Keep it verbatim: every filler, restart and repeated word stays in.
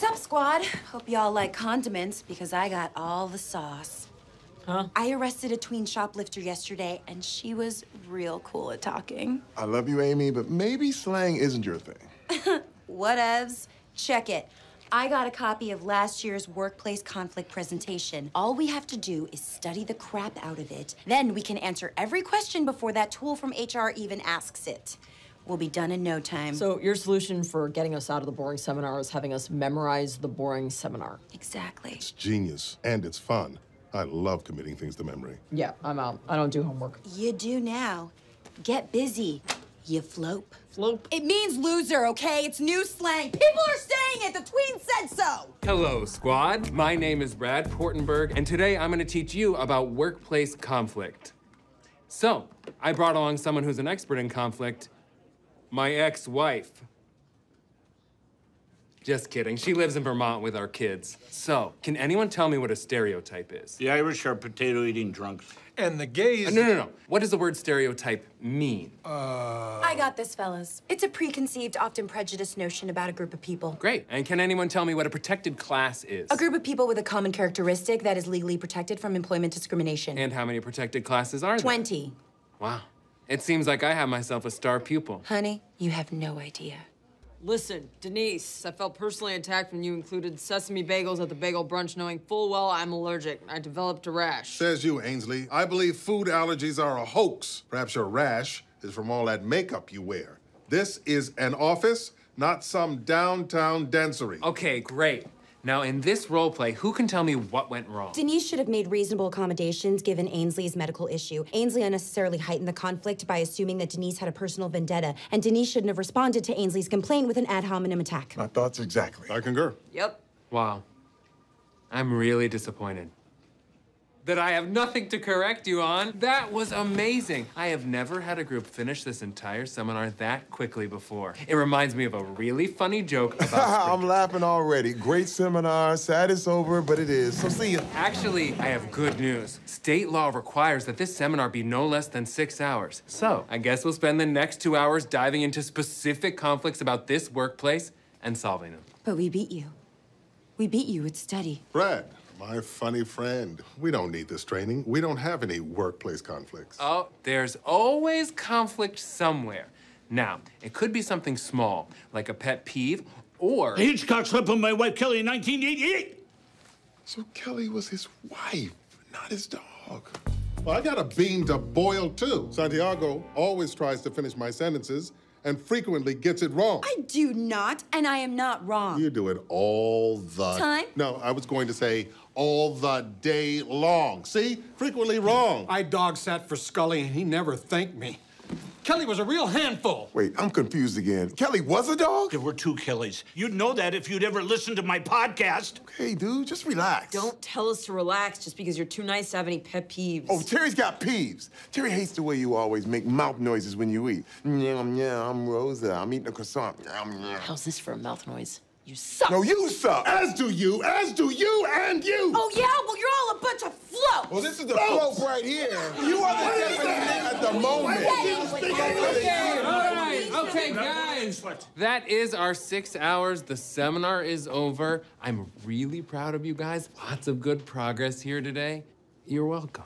What's up, squad? Hope y'all like condiments, because I got all the sauce. Huh? I arrested a tween shoplifter yesterday, and she was real cool at talking. I love you, Amy, but maybe slang isn't your thing. Whatevs. Check it. I got a copy of last year's workplace conflict presentation. All we have to do is study the crap out of it. Then we can answer every question before that tool from H R even asks it. We'll be done in no time. So your solution for getting us out of the boring seminar is having us memorize the boring seminar. Exactly. It's genius, and it's fun. I love committing things to memory. Yeah, I'm out. I don't do homework. You do now. Get busy. You flope. Flope? It means loser, okay? It's new slang. People are saying it! The tween said so! Hello, squad. My name is Brad Portenberg, and today I'm gonna teach you about workplace conflict. So, I brought along someone who's an expert in conflict. My ex-wife. Just kidding. She lives in Vermont with our kids. So, can anyone tell me what a stereotype is? The Irish are potato-eating drunks. And the gays... Uh, no, no, no. What does the word stereotype mean? Uh... I got this, fellas. It's a preconceived, often prejudiced notion about a group of people. Great. And can anyone tell me what a protected class is? A group of people with a common characteristic that is legally protected from employment discrimination. And how many protected classes are there? twenty. Wow. It seems like I have myself a star pupil. Honey, you have no idea. Listen, Denise, I felt personally attacked when you included sesame bagels at the bagel brunch, knowing full well I'm allergic. I developed a rash. Says you, Ainsley. I believe food allergies are a hoax. Perhaps your rash is from all that makeup you wear. This is an office, not some downtown dancery. Okay, great. Now, in this role play, who can tell me what went wrong? Denise should have made reasonable accommodations given Ainsley's medical issue. Ainsley unnecessarily heightened the conflict by assuming that Denise had a personal vendetta, and Denise shouldn't have responded to Ainsley's complaint with an ad hominem attack. My thoughts exactly. I concur. Yep. Wow. I'm really disappointed that I have nothing to correct you on. That was amazing. I have never had a group finish this entire seminar that quickly before. It reminds me of a really funny joke about... I'm laughing already. Great seminar. Sad it's over, but it is. So see ya. Actually, I have good news. State law requires that this seminar be no less than six hours. So I guess we'll spend the next two hours diving into specific conflicts about this workplace and solving them. But we beat you. We beat you at study. Brad. My funny friend, we don't need this training. We don't have any workplace conflicts. Oh, there's always conflict somewhere. Now, it could be something small, like a pet peeve, or... Hitchcock slept with my wife, Kelly, in nineteen eighty-eight! So Kelly was his wife, not his dog. Well, I got a bean to boil, too. Santiago always tries to finish my sentences and frequently gets it wrong. I do not, and I am not wrong. You do it all the... Time? No, I was going to say all the day long. See? Frequently wrong. I dog-sat for Scully, and he never thanked me. Kelly was a real handful. Wait, I'm confused again. Kelly was a dog? There were two Kellys. You'd know that if you'd ever listened to my podcast. Okay, dude, just relax. Don't tell us to relax just because you're too nice to have any pet peeves. Oh, Terry's got peeves. Terry hates the way you always make mouth noises when you eat. Nyam, nyam, I'm Rosa. I'm eating a croissant. Nyam, nyam. How's this for a mouth noise? You suck. No, you suck. As do you, as do you, and you. Oh, yeah? Well, you're all a bunch of floats. Well, this is the float right here. You are the definition at the moment. Okay, all right. Okay, guys. That is our six hours. The seminar is over. I'm really proud of you guys. Lots of good progress here today. You're welcome.